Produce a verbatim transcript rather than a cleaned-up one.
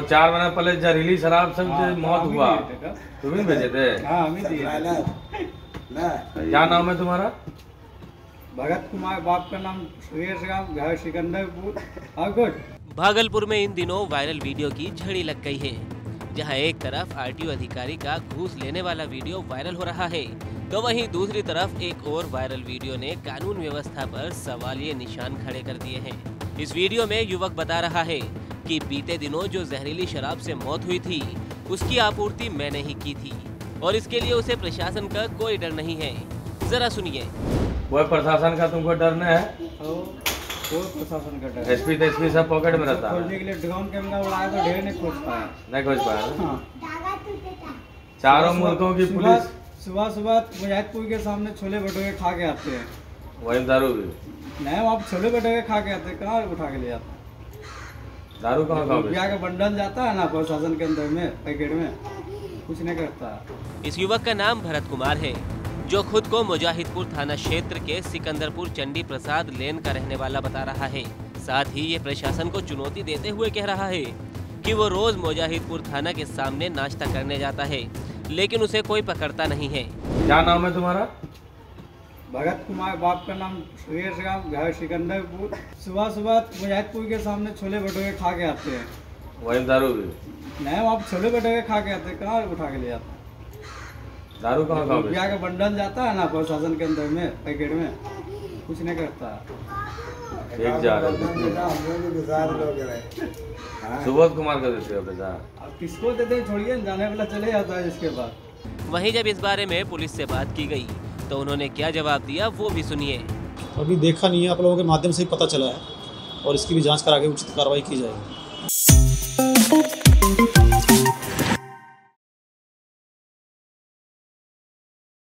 चार महीना पहले जहरीली शराब से मौत हुआ, तुम ही भेजे थे? क्या नाम है तुम्हारा? भगत कुमार, बाप का नाम सुरेश, घर सिकंदरपुर। भागलपुर में इन दिनों वायरल वीडियो की झड़ी लग गई है, जहां एक तरफ आरटीओ अधिकारी का घूस लेने वाला वीडियो वायरल हो रहा है, तो वहीं दूसरी तरफ एक और वायरल वीडियो ने कानून व्यवस्था पर सवालिया निशान खड़े कर दिए हैं। इस वीडियो में युवक बता रहा है कि बीते दिनों जो जहरीली शराब से मौत हुई थी, उसकी आपूर्ति मैंने ही की थी और इसके लिए उसे प्रशासन का कोई डर नहीं है। जरा सुनिए। कोई प्रशासन का तुमको डर नहीं है? तो कोई प्रशासन का डर? एसपी तो एसपी सब पॉकेट में रहता है। खोजने के लिए ड्रोन कैमरा उड़ाया तो ढेर नहीं खोज पाया। नहीं खोज पाया। चारों मुल्कों की पुलिस सुबह सुबह मुजाहिदपुर के सामने छोले भटूरे खा के आते हैं, वही दारू भी नहीं। आप छोले भटूरे खा के आते हैं, कहाँ उठा के ले जाते हैं? दारू कहाँ का रुपया का बंडल जाता है ना प्रशासन के अंदर में, पैकेट में, कुछ नहीं करता। इस युवक का नाम भरत कुमार है, जो खुद को मुजाहिदपुर थाना क्षेत्र के सिकंदरपुर चंडी प्रसाद लेन का रहने वाला बता रहा है। साथ ही ये प्रशासन को चुनौती देते हुए कह रहा है कि वो रोज मुजाहिदपुर थाना के सामने नाश्ता करने जाता है, लेकिन उसे कोई पकड़ता नहीं है। क्या नाम है तुम्हारा? भगत कुमार, बाप का नाम सुरेश, घर सिकंदरपुर। सुबह सुबह मुजाहिदपुर के सामने छोले भटूरे खा के आते हैं, वही दारू भी नहीं। आप छोले भटूरे खा के आते हैं, कहाँ उठा के ले जाते हैं? दारू कहाँ का रुपया का बंडल जाता है ना प्रशासन के अंदर में, पैकेट में, कुछ नहीं करता। सुबोध कुमार का देते हो? आप किसको देते हैं? छोड़िए, जाने वाला चले जाता है। इसके बाद वहीं जब इस बारे में पुलिस से बात की गई तो उन्होंने क्या जवाब दिया, वो भी सुनिए। अभी देखा नहीं है, आप लोगों के माध्यम से ही पता चला है और इसकी भी जांच करा के उचित कार्रवाई की जाएगी।